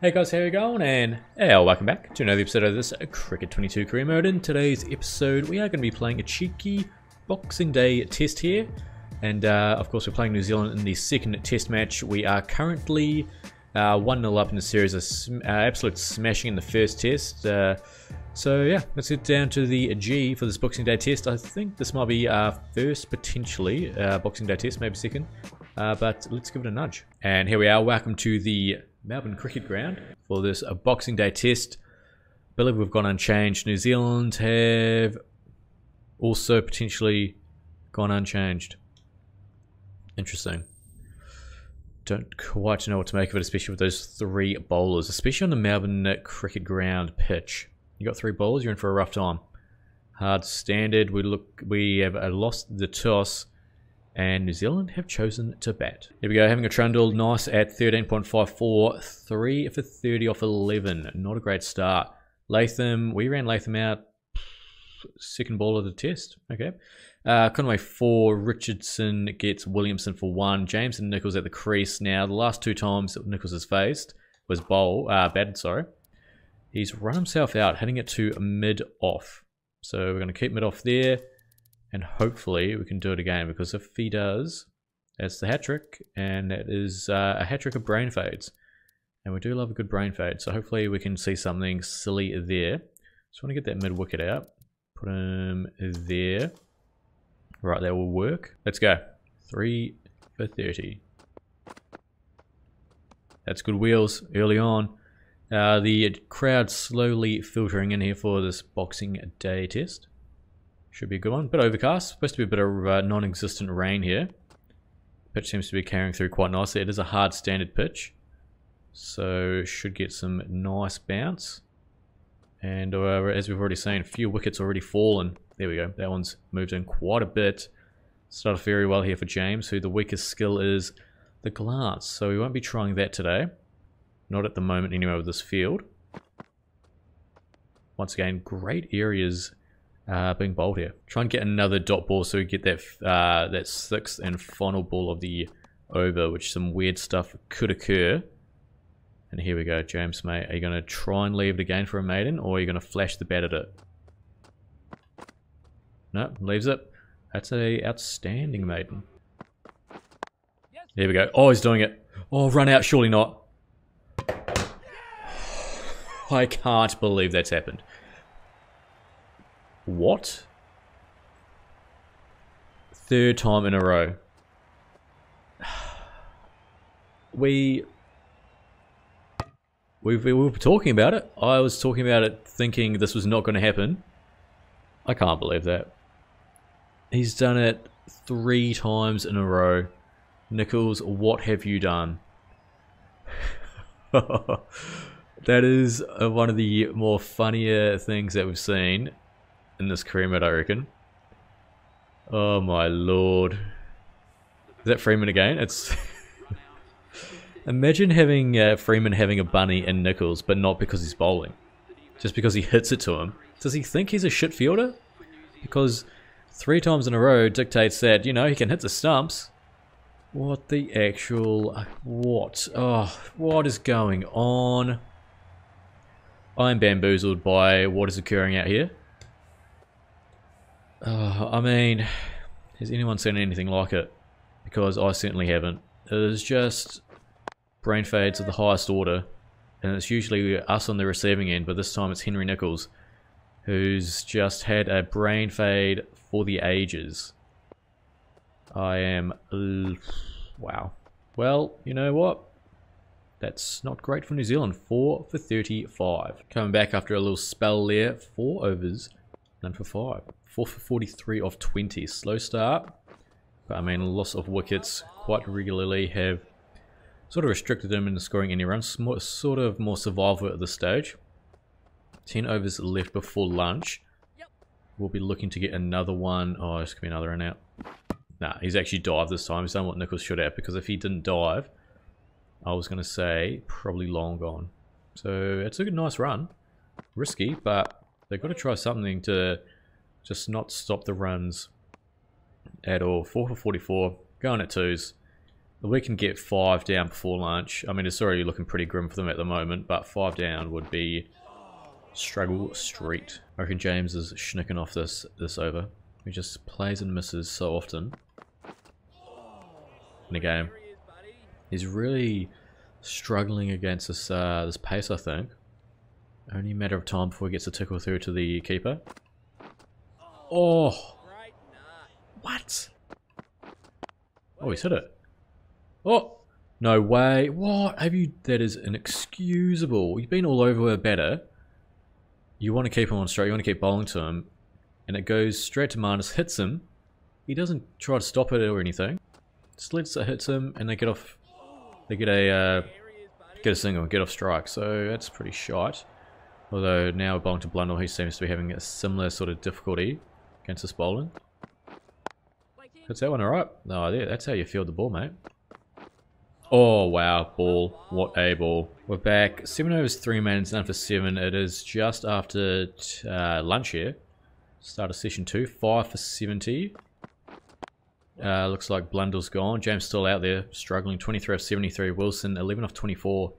Hey guys, how are you going? And welcome back to another episode of this Cricket 22 career mode. In today's episode, we are going to be playing a cheeky Boxing Day test here. And of course, we're playing New Zealand in the second test match. We are currently 1-0 up in the series, absolute smashing in the first test. So yeah, let's get down to the G for this Boxing Day test. I think this might be our first, potentially, Boxing Day test, maybe second. But let's give it a nudge. And here we are, welcome to the Melbourne Cricket Ground for this Boxing Day test. I believe we've gone unchanged. New Zealand have also potentially gone unchanged. Interesting. Don't quite know what to make of it, especially with those three bowlers, especially on the Melbourne Cricket Ground pitch. You got three bowlers, you're in for a rough time. Hard standard. We have lost the toss. And New Zealand have chosen to bat. Here we go, having a trundle, nice at 13.54, 3 for 30 off 11. Not a great start. Latham, we ran Latham out, second ball of the test, okay. Conway 4, Richardson gets Williamson for 1. James and Nicholls at the crease now. The last two times that Nicholls has batted, he's run himself out, heading it to mid-off. So we're going to keep mid-off there. And hopefully we can do it again, because if he does, that's the hat-trick, and that is a hat-trick of brain fades. And we do love a good brain fade, so hopefully we can see something silly there. Just want to get that mid-wicket out. Put him there. Right, that will work. Let's go. 3 for 30. That's good wheels early on. The crowd slowly filtering in here for this Boxing Day test. Should be a good one. Bit overcast. Supposed to be a bit of non-existent rain here. Pitch seems to be carrying through quite nicely. It is a hard standard pitch, so should get some nice bounce. And as we've already seen, a few wickets already fallen. There we go. That one's moved in quite a bit. Started very well here for James, who the weakest skill is the glance. So we won't be trying that today. Not at the moment anyway with this field. Once again, great areas being bowled here. Try and get another dot ball so we get that that sixth and final ball of the over, which some weird stuff could occur. And here we go, James, mate. Are you going to try and leave it again for a maiden, or are you going to flash the bat at it? No, leaves it. That's a outstanding maiden. There we go. Oh, he's doing it. Oh, run out. Surely not. I can't believe that's happened. What? Third time in a row. We were talking about it. I was talking about it thinking this was not going to happen. I can't believe that. He's done it 3 times in a row. Nicholls, what have you done? That is one of the more funnier things that we've seen in this career mode, I reckon. Oh my lord. Is that Freeman again? It's imagine having Freeman having a bunny and Nicholls, but not because he's bowling. Just because he hits it to him. Does he think he's a shit fielder? Because 3 times in a row dictates that, you know, he can hit the stumps. What the actual... what? Oh, what is going on? I'm bamboozled by what is occurring out here. I mean, has anyone seen anything like it? Because I certainly haven't. It is just brain fades of the highest order, and it's usually us on the receiving end, but this time it's Henry Nicholls, who's just had a brain fade for the ages. I am... wow. Well, you know what? That's not great for New Zealand. 4 for 35. Coming back after a little spell there. 4 overs. None for 5. 4 for 43 off 20. Slow start. But I mean, loss of wickets quite regularly have sort of restricted him into scoring any runs. Sort of more survival at this stage. 10 overs left before lunch. We'll be looking to get another one. Oh, it's going to be another run out. Nah, he's actually dived this time. He's done what Nicholls should have, because if he didn't dive, I was going to say probably long gone. So it's a good, nice run. Risky, but they've got to try something to just not stop the runs at all. 4 for 44, going at 2s. We can get 5 down before lunch. I mean, it's already looking pretty grim for them at the moment, but 5 down would be struggle street. I reckon James is schnicking off this over. He just plays and misses so often in a game. He's really struggling against this this pace, I think. Only a matter of time before he gets a tickle through to the keeper. Oh! What? Oh, he's hit it. Oh! No way. What? Have you... That is inexcusable. You've been all over her better. You want to keep him on straight. You want to keep bowling to him. And it goes straight to Marnus, hits him. He doesn't try to stop it or anything. Just lets it hit him and they get off... They get a single, get off strike. So that's pretty shite. Although now we're bowling to Blundell, he seems to be having a similar sort of difficulty against this bowling. Hits that one alright. No, yeah, that's how you field the ball, mate. Oh wow, ball. What a ball. We're back. 7 overs, 3 minutes, down for 7. It is just after lunch here. Start of session 2. 5 for 70. Looks like Blundell's gone. James still out there, struggling. 23 off 73. Wilson, 11 off 24.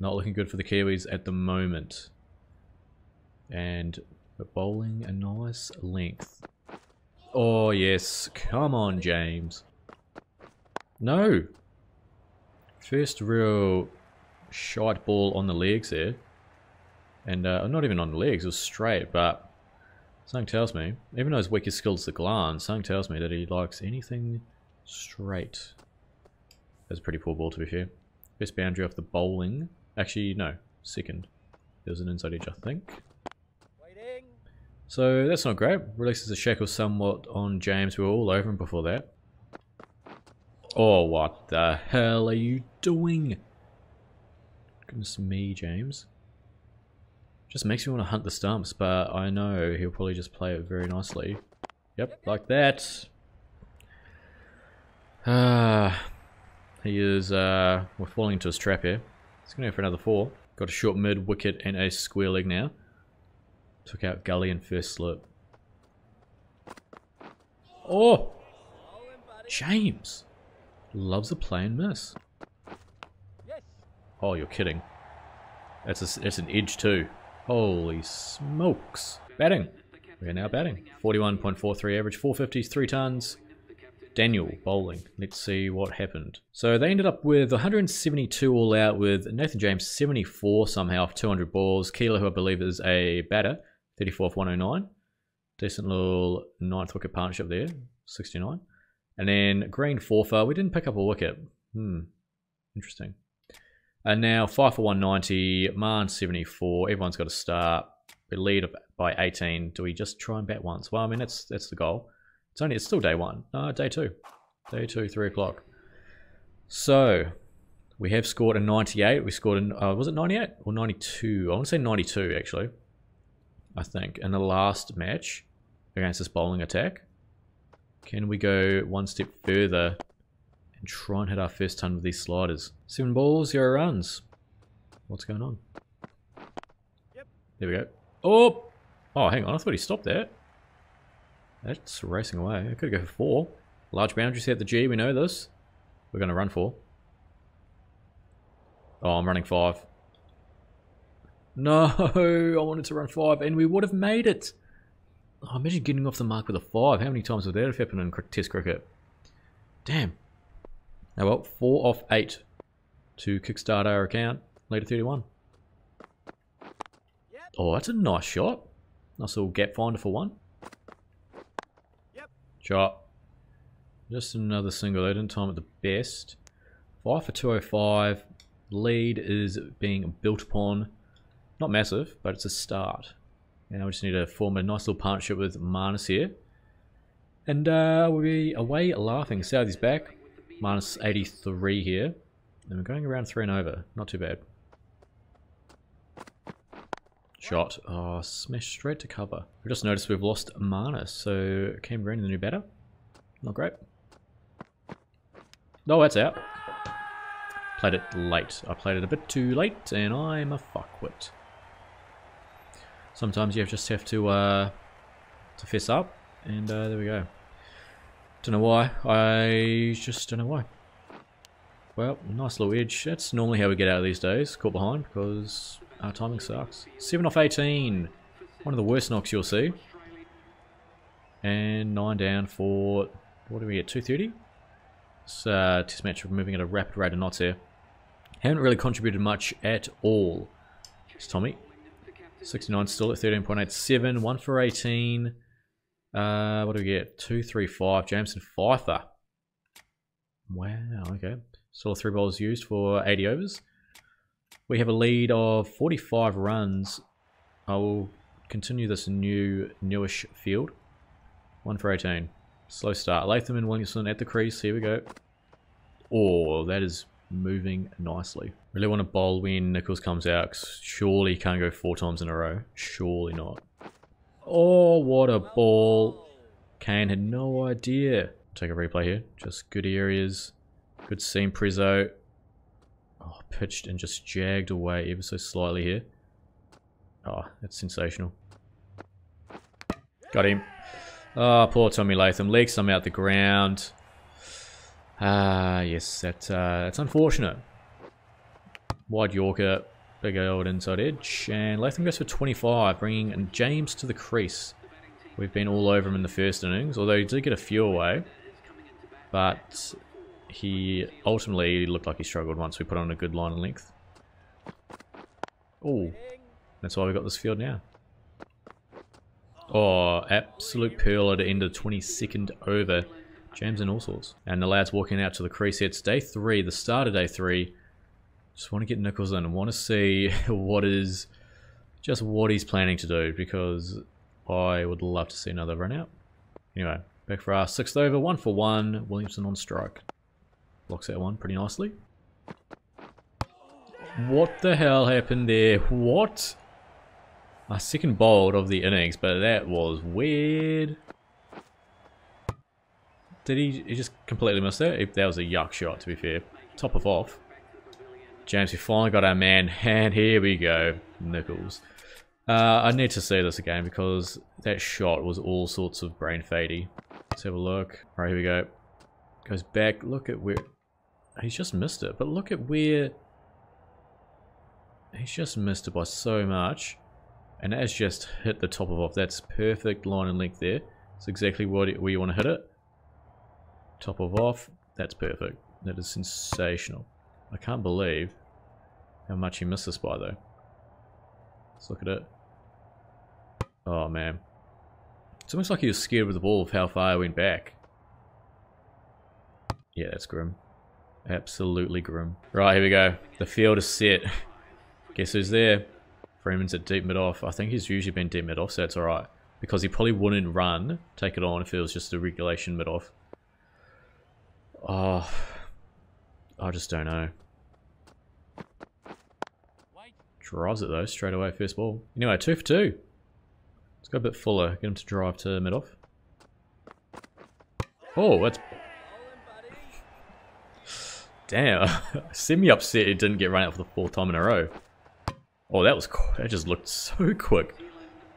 Not looking good for the Kiwis at the moment. And we're bowling a nice length. Oh, yes. Come on, James. No. First real shite ball on the legs there. And not even on the legs. It was straight, but... Something tells me, even though his weakest skill is the glance, something tells me that he likes anything straight. That's a pretty poor ball, to be fair. Best boundary off the bowling. Actually, no. Second. There was an inside edge, I think. Waiting. So that's not great. Releases the shackle somewhat on James. We were all over him before that. Oh, what the hell are you doing? Goodness me, James. Just makes me want to hunt the stumps, but I know he'll probably just play it very nicely. Yep, like that. He is, we're falling into his trap here. He's going to go for another 4. Got a short mid, wicket, and a square leg now. Took out gully and first slip. Oh! James! Loves a play and miss. Oh, you're kidding. That's an edge too. Holy smokes. Batting. We are now batting. 41.43 average, 450s, 3 tons. Daniel bowling. Let's see what happened. So they ended up with 172 all out with Nathan James 74 somehow off 200 balls. Keeler, who I believe is a batter, 34 off 109. Decent little 9th wicket partnership there, 69. And then Green 4 for. We didn't pick up a wicket. Interesting. And now 5 for 190, Marn 74. Everyone's got a start. We lead by 18. Do we just try and bat once? Well, I mean that's the goal. It's still day 1. No, day 2. Day 2, 3 o'clock. So we have scored a 98. We scored an was it 98 or 92? I want to say 92 actually. I think in the last match against this bowling attack. Can we go one step further? Try and hit our first ton with these sliders. 7 balls, 0 runs. What's going on? Yep. There we go. Oh! Oh, hang on. I thought he stopped that. That's racing away. I could go for 4. Large boundaries at the G. We know this. We're going to run 4. Oh, I'm running 5. No! I wanted to run 5 and we would have made it. Oh, imagine getting off the mark with a 5. How many times would that have happened in Test cricket? Damn. Oh well, 4 off 8 to kickstart our account. Lead at 31. Yep. Oh, that's a nice shot. Nice little gap finder for 1. Yep. Shot. Just another single. They didn't time it the best. 5 for 205. Lead is being built upon. Not massive, but it's a start. Now we just need to form a nice little partnership with Marnus here. And we'll be away laughing. Southee's back. Minus 83 here. And we're going around 3 and over. Not too bad. Shot. Oh, smash straight to cover. I just noticed we've lost Marnus. So, Cam Green, the new batter. Not great. No, that's out. Played it late. I played it a bit too late, and I'm a fuckwit. Sometimes you just have to fess up. And there we go. Don't know why. I just don't know why. Well, nice little edge. That's normally how we get out of these days. Caught behind because our timing sucks. 7 off 18. One of the worst knocks you'll see. And 9 down for, what do we get, 230? It's a test match. We're moving at a rapid rate of knots here. Haven't really contributed much at all. It's Tommy. 69 still at 13.87. 1 for 18. What do we get? 235. Jameson Pfeiffer. Wow, okay. Still 3 balls used for 80 overs. We have a lead of 45 runs. I will continue this newish field. 1 for 18. Slow start. Latham and Williamson at the crease. Here we go. Oh, that is moving nicely. Really want to bowl when Nicholls comes out, 'cause surely he can't go 4 times in a row. Surely not. Oh, what a ball. Kane had no idea. Take a replay here. Just good areas. Good seam, prezzo. Oh, pitched and just jagged away ever so slightly here. Oh, that's sensational. Got him. Oh, poor Tommy Latham. Legs some out the ground. Ah, yes, that's unfortunate. Wide Yorker. Big old inside edge. And Latham goes for 25, bringing James to the crease. We've been all over him in the first innings, although he did get a few away. But he ultimately looked like he struggled once we put on a good line and length. Oh, that's why we got this field now. Oh, absolute pearl at the end of the 22nd over. James and all sorts. And the lads walking out to the crease. It's day 3, the start of day 3. Just want to get Nicholls in. I want to see what he's planning to do, because I would love to see another run out. Anyway, back for our 6th over. 1 for 1. Williamson on strike. Blocks that one pretty nicely. What the hell happened there? What? Our 2nd bowl of the innings, but that was weird. Did he just completely miss that? That was a yuck shot, to be fair. Top of off. James, we finally got our man, and here we go. Nicholls. I need to see this again because that shot was all sorts of brain fadey. Let's have a look. Alright, here we go. Goes back. Look at where... He's just missed it, but look at where... He's just missed it by so much. And that's just hit the top of off. That's perfect line and length there. It's exactly where you want to hit it. Top of off. That's perfect. That is sensational. I can't believe how much he missed this by, though. Let's look at it. Oh, man. It's almost like he was scared with the ball of how far I went back. Yeah, that's grim. Absolutely grim. Right, here we go. The field is set. Guess who's there? Freeman's at deep mid-off. I think he's usually been deep mid-off, so it's alright. Because he probably wouldn't run, take it on, if it was just a regulation mid-off. Oh, I just don't know. Drives it, though, straight away, first ball. Anyway, 2 for 2. Let's go a bit fuller. Get him to drive to mid-off. Oh, that's... Damn, semi-upset it didn't get run out for the 4th time in a row. Oh, that was cool. That just looked so quick.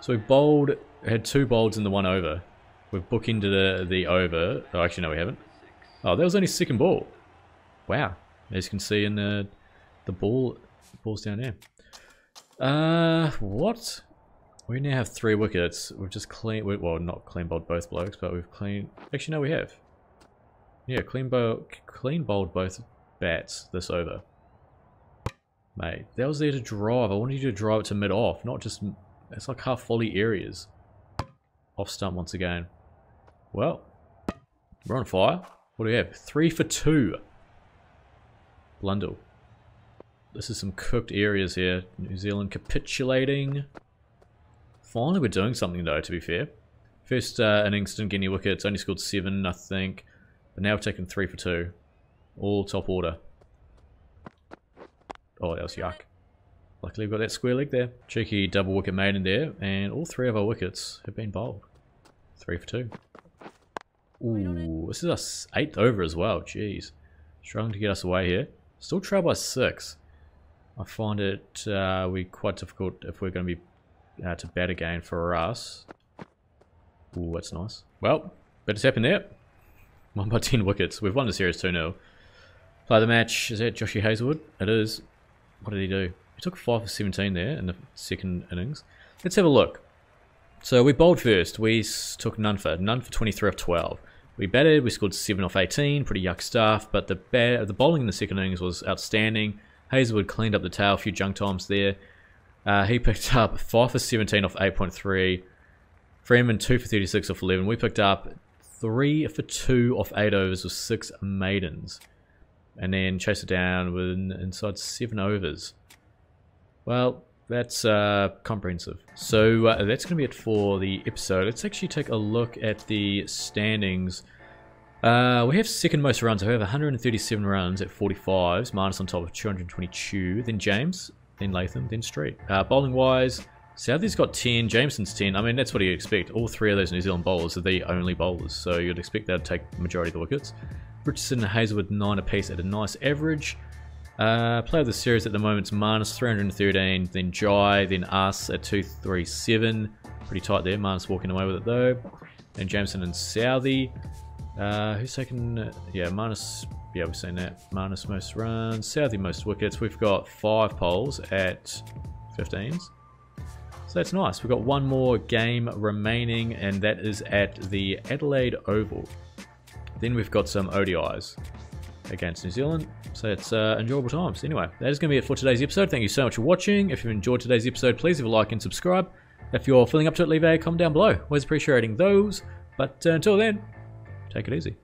So we bowled, had 2 bowls in the 1 over. We've bookended the over. Oh, actually, no, we haven't. Oh, that was only 2nd ball. Wow. As you can see in the ball's down there. What? We now have 3 wickets. We've just clean, well, not clean bowled both blokes, but we've clean, actually, no, we have. Yeah, clean bowled both bats this over. Mate, that was there to drive. I wanted you to drive it to mid-off, not just... It's like half volley areas. Off stump once again. Well, we're on fire. What do we have? 3 for 2. Blundell. This is some cooked areas here. New Zealand capitulating. Finally, we're doing something, though, to be fair. First innings didn't get any wickets. Only scored 7, I think. But now we've taken 3 for 2. All top order. Oh, that was yuck. Luckily, we've got that square leg there. Cheeky double wicket maiden there. And all 3 of our wickets have been bowled. 3 for 2. Ooh, this is us 8th over as well. Jeez. Struggling to get us away here. Still trail by 6. I find it quite difficult if we're going to be to bat again for us. Ooh, that's nice. Well, better tap in there. 1 by 10 wickets. We've won the series 2-0. Play the match. Is that Joshie Hazelwood? It is. What did he do? He took 5 for 17 there in the second innings. Let's have a look. So we bowled first. We took none for 23 off 12. We batted. We scored 7 off 18. Pretty yuck stuff. But the bowling in the second innings was outstanding. Hazelwood cleaned up the tail. A few junk times there. He picked up 5 for 17 off 8.3. Freeman 2 for 36 off 11. We picked up 3 for 2 off 8 overs with 6 maidens. And then chase it down with inside 7 overs. Well, that's comprehensive. So that's going to be it for the episode. Let's actually take a look at the standings. We have second most runs. We have 137 runs at 45s. Marnus on top of 222. Then James, then Latham, then Street. Bowling-wise, Southee's got 10. Jameson's 10. I mean, that's what you expect. All 3 of those New Zealand bowlers are the only bowlers. So you'd expect they'd take the majority of the wickets. Richardson and Hazelwood 9 apiece at a nice average. Player of the series at the moment is Marnus 313, then Jai, then us at 237. Pretty tight there. Marnus walking away with it though. And Jameson and Southee. Who's taking? Yeah, Marnus. Yeah, we've seen that. Marnus most runs, Southee most wickets. We've got 5 poles at 15s. So that's nice. We've got 1 more game remaining, and that is at the Adelaide Oval. Then we've got some ODIs against New Zealand. So it's enjoyable times. Anyway, that is going to be it for today's episode. Thank you so much for watching. If you've enjoyed today's episode, please leave a like and subscribe. If you're feeling up to it, leave a comment down below. Always appreciating those. But until then, take it easy.